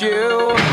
you.